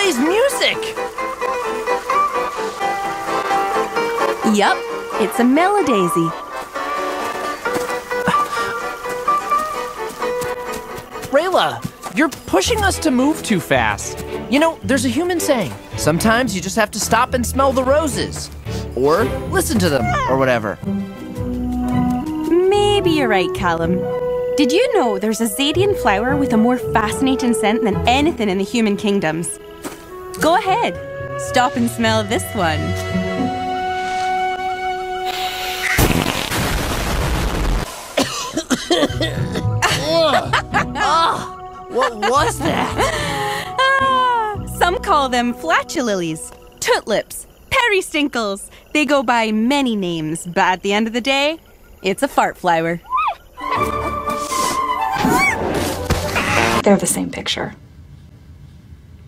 plays music! Yup, it's a melodaisy. Rayla, you're pushing us to move too fast. You know, there's a human saying, sometimes you just have to stop and smell the roses. Or listen to them, or whatever. Maybe you're right, Callum. Did you know there's a Zadian flower with a more fascinating scent than anything in the human kingdoms? Go ahead, stop and smell this one. What was that? Some call them flatulilies, tootlips, peristinkles. They go by many names, but at the end of the day, it's a fart flower. They're the same picture.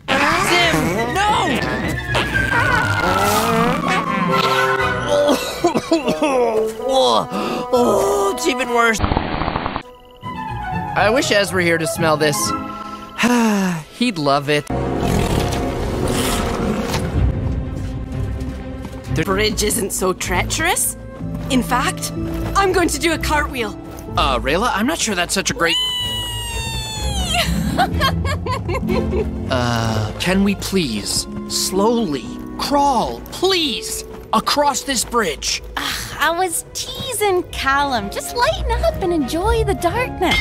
Zim, no! Oh, it's even worse. I wish Ez were here to smell this. He'd love it. The bridge isn't so treacherous. In fact, I'm going to do a cartwheel. Rayla, I'm not sure that's such a great... can we please slowly crawl, please, across this bridge? I was teasing Callum. Just lighten up and enjoy the darkness.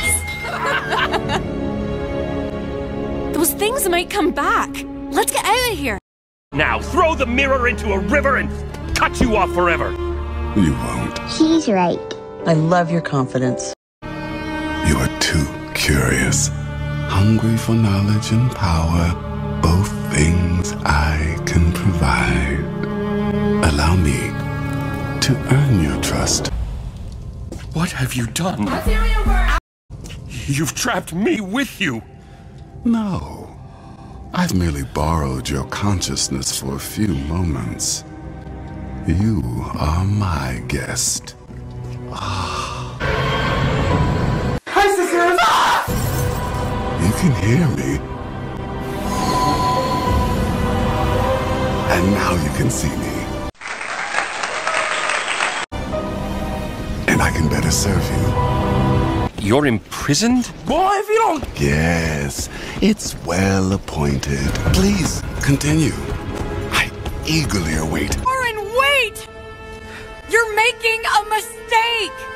Those things might come back. Let's get out of here. Now throw the mirror into a river and cut you off forever. You won't. She's right. I love your confidence. You are too curious. Hungry for knowledge and power, both things I can provide. Allow me to earn your trust. What have you done? You've trapped me with you. No, I've merely borrowed your consciousness for a few moments. You are my guest. Hi, sisters! You can hear me. And now you can see me. And I can better serve you. You're imprisoned? Boy, if you don't... Yes, it's well appointed. Please, continue. I eagerly await. Viren, wait! You're making a mistake!